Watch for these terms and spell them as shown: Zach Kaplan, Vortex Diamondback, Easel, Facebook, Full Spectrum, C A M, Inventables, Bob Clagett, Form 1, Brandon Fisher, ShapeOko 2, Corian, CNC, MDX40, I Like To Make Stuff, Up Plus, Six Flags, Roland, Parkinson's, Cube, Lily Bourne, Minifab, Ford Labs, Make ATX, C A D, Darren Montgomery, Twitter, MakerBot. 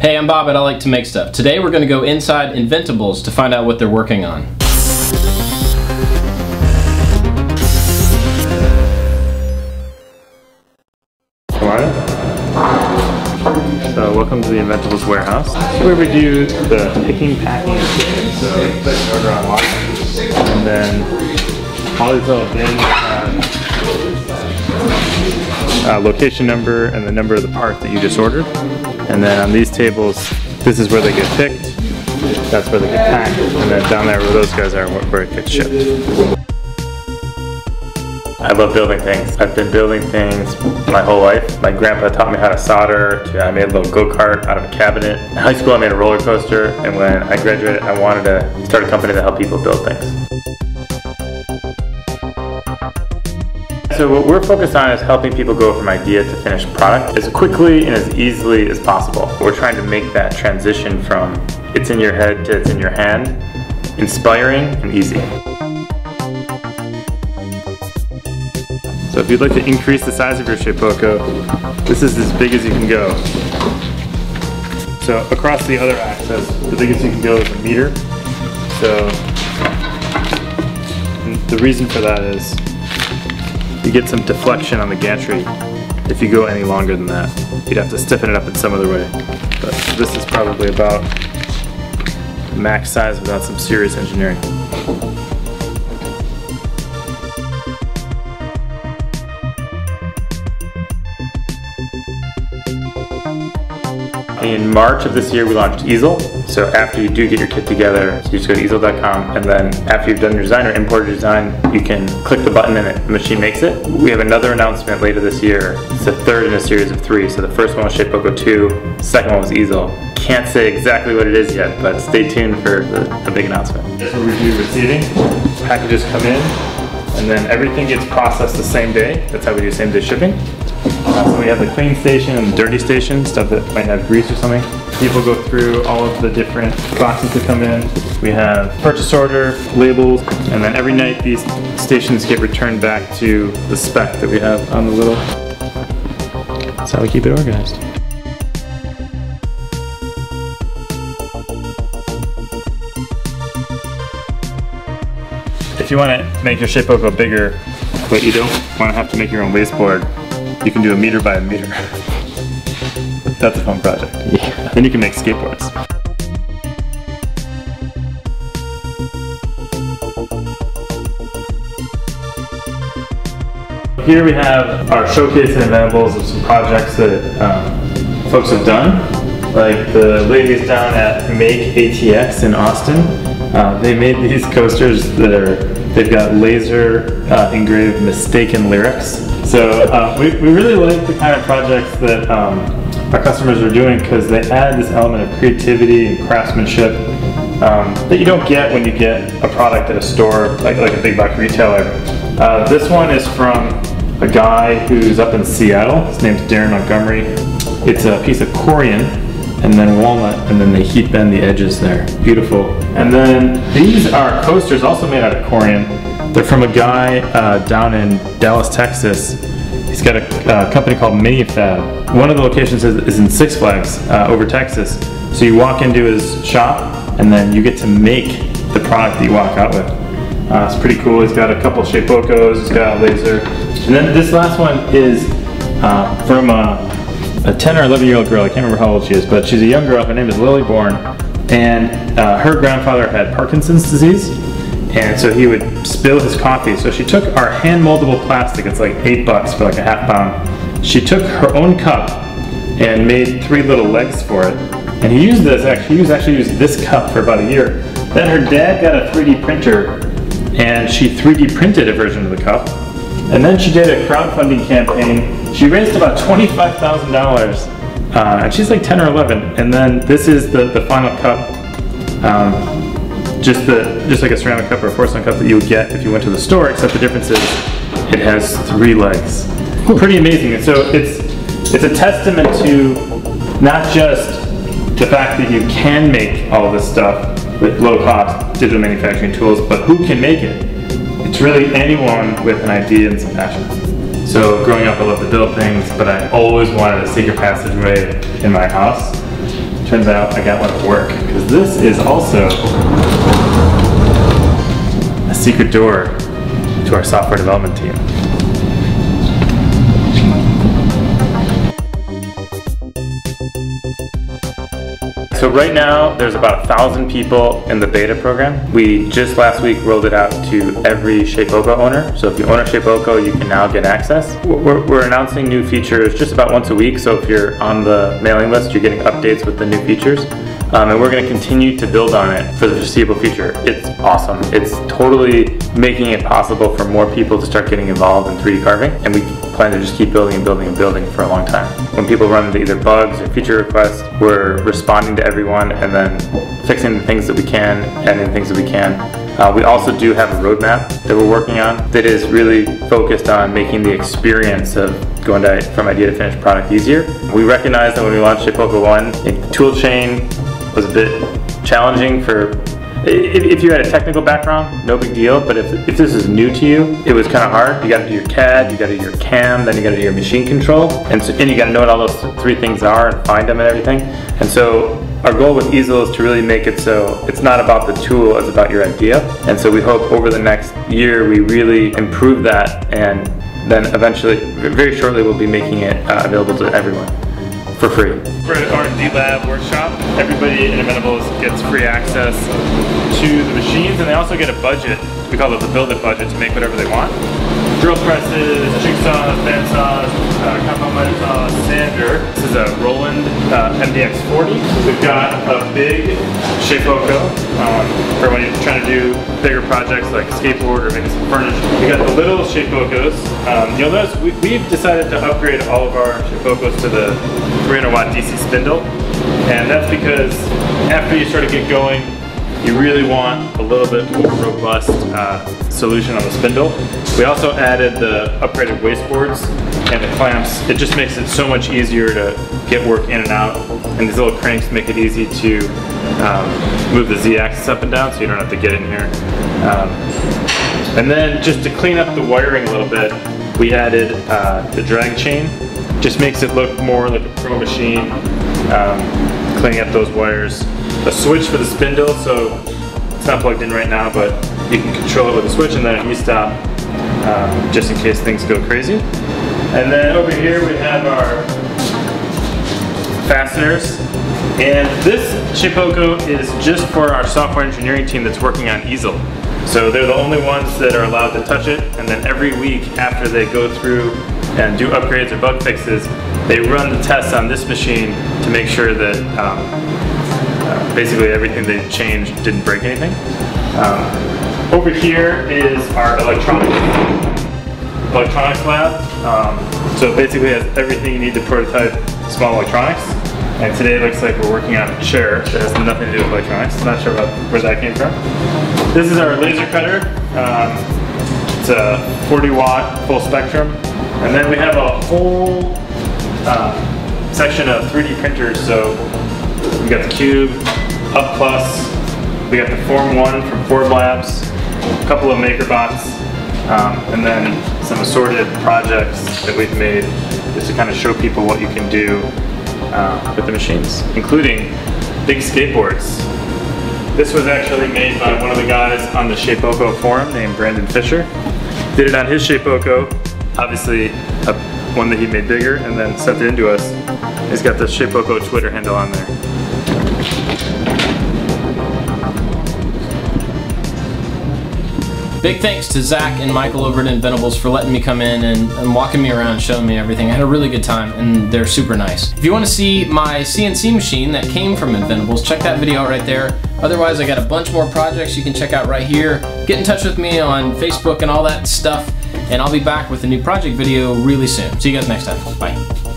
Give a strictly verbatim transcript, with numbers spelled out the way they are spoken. Hey, I'm Bob and I like to make stuff. Today we're going to go inside Inventables to find out what they're working on. Hello. So welcome to the Inventables warehouse. This is where we do the picking, packing, so order online, and then all these little things. Uh, uh, location number and the number of the part that you just ordered. And then on these tables, this is where they get picked, that's where they get packed, and then down there where those guys are where it gets shipped. I love building things. I've been building things my whole life. My grandpa taught me how to solder, I made a little go-kart out of a cabinet. In high school I made a roller coaster, and when I graduated I wanted to start a company to help people build things. So what we're focused on is helping people go from idea to finished product as quickly and as easily as possible. We're trying to make that transition from it's in your head to it's in your hand inspiring and easy. So if you'd like to increase the size of your ShapeOko, this is as big as you can go. So across the other axis, the biggest you can go is a meter. So the reason for that is you get some deflection on the gantry. If you go any longer than that, you'd have to stiffen it up in some other way. But this is probably about max size without some serious engineering. In March of this year we launched Easel. So after you do get your kit together, you just go to easel dot com, and then after you've done your design or imported your design, you can click the button and it, the machine makes it. We have another announcement later this year. It's the third in a series of three. So the first one was ShapeOko two, the second one was Easel. Can't say exactly what it is yet, but stay tuned for the, the big announcement. That's what we do receiving. Packages come in, and then everything gets processed the same day. That's how we do same day shipping. Uh, so we have the clean station and the dirty station, stuff that might have grease or something. People go through all of the different boxes that come in. We have purchase order, labels, and then every night these stations get returned back to the spec that we have on the little. That's how we keep it organized. If you want to make your ShapeOko bigger, but you don't want to have to make your own waste board, you can do a meter by a meter. That's a fun project. Yeah. Then you can make skateboards. Here we have our showcase and Inventables of some projects that um, folks have done. Like the ladies down at Make A T X in Austin. Uh, they made these coasters that are They've got laser uh, engraved mistaken lyrics. So uh, we, we really like the kind of projects that um, our customers are doing because they add this element of creativity and craftsmanship um, that you don't get when you get a product at a store, like, like a big box retailer. Uh, this one is from a guy who's up in Seattle. His name's Darren Montgomery. It's a piece of Corian and then walnut, and then they heat bend the edges there. Beautiful. And then these are coasters also made out of Corian. They're from a guy uh, down in Dallas, Texas. He's got a uh, company called Minifab. One of the locations is, is in Six Flags uh, over Texas. So you walk into his shop and then you get to make the product that you walk out with. Uh, it's pretty cool. He's got a couple ShapeOkos, he's got a laser. And then this last one is uh, from a a ten or eleven year old girl, I can't remember how old she is, but she's a young girl, her name is Lily Bourne, and uh, her grandfather had Parkinson's disease, and so he would spill his coffee. So she took our hand moldable plastic, it's like eight bucks for like a half pound. She took her own cup and made three little legs for it, and he used this, actually, he was actually used this cup for about a year. Then her dad got a three D printer, and she three D printed a version of the cup. And then she did a crowdfunding campaign. She raised about twenty-five thousand dollars. Uh, and she's like ten or eleven. And then this is the, the final cup. Um, just, the, just like a ceramic cup or a porcelain cup that you would get if you went to the store, except the difference is it has three legs. Pretty amazing. And so it's, it's a testament to not just the fact that you can make all this stuff with low-cost digital manufacturing tools, but who can make it? It's really anyone with an idea and some passion. So growing up I loved to build things, but I always wanted a secret passageway in my house. Turns out I got one at work, because this is also a secret door to our software development team. So right now, there's about a thousand people in the beta program. We just last week rolled it out to every ShapeOko owner. So if you own a ShapeOko, you can now get access. We're, we're announcing new features just about once a week. So if you're on the mailing list, you're getting updates with the new features. Um, and we're going to continue to build on it for the foreseeable future. It's awesome. It's totally making it possible for more people to start getting involved in three D carving. And we plan to just keep building and building and building for a long time. When people run into either bugs or feature requests, we're responding to everyone and then fixing the things that we can, adding the things that we can. Uh, we also do have a roadmap that we're working on that is really focused on making the experience of going to, from idea to finished product easier. We recognize that when we launched ShapeOko one, the tool chain was a bit challenging for, if you had a technical background, no big deal, but if, if this is new to you, it was kind of hard. You got to do your C A D, you got to do your C A M, then you got to do your machine control, and, so, and you got to know what all those three things are and find them and everything. And so our goal with Easel is to really make it so it's not about the tool, it's about your idea. And so we hope over the next year we really improve that, and then eventually, very shortly, we'll be making it uh, available to everyone for free. We're at an R and D lab workshop. Everybody in Inventables gets free access to the machines, and they also get a budget. We call it the build-it budget to make whatever they want. Drill presses, jigsaws, bandsaws, uh, compound miter saws, sander. This is a Roland uh, M D X forty. We've got a big ShapeOko um, for when you're trying to do bigger projects like skateboard or maybe some furniture. We've got the little ShapeOkos. Um, you'll notice we, we've decided to upgrade all of our ShapeOkos to the three hundred watt D C spindle. And that's because after you sort of get going, you really want a little bit more robust uh, solution on the spindle. We also added the upgraded wasteboards and the clamps. It just makes it so much easier to get work in and out. And these little cranks make it easy to um, move the Z-axis up and down, so you don't have to get in here. Um, and then just to clean up the wiring a little bit, we added uh, the drag chain. Just makes it look more like a pro machine, um, cleaning up those wires. A switch for the spindle, so it's not plugged in right now, but you can control it with a switch and then an e-stop, um, just in case things go crazy. And then over here we have our fasteners, and this ShapeOko is just for our software engineering team that's working on Easel. So they're the only ones that are allowed to touch it, and then every week after they go through and do upgrades or bug fixes, they run the tests on this machine to make sure that um, Uh, basically everything they changed didn't break anything. Um, over here is our electronics, electronics lab. Um, so it basically has everything you need to prototype small electronics. And today it looks like we're working on a chair that has nothing to do with electronics. I'm not sure about where that came from. This is our laser cutter. Um, it's a forty watt full spectrum. And then we have a whole uh, section of three D printers. So we got the Cube, Up Plus, we got the Form one from Ford Labs, a couple of MakerBots, um, and then some assorted projects that we've made just to kind of show people what you can do uh, with the machines, including big skateboards. This was actually made by one of the guys on the ShapeOko forum named Brandon Fisher. Did it on his ShapeOko, obviously a, one that he made bigger, and then sent it into us. He's got the ShapeOko Twitter handle on there. Big thanks to Zach and Michael over at Inventables for letting me come in and, and walking me around and showing me everything. I had a really good time, and they're super nice. If you want to see my C N C machine that came from Inventables, check that video out right there. Otherwise, I got a bunch more projects you can check out right here. Get in touch with me on Facebook and all that stuff, and I'll be back with a new project video really soon. See you guys next time. Bye.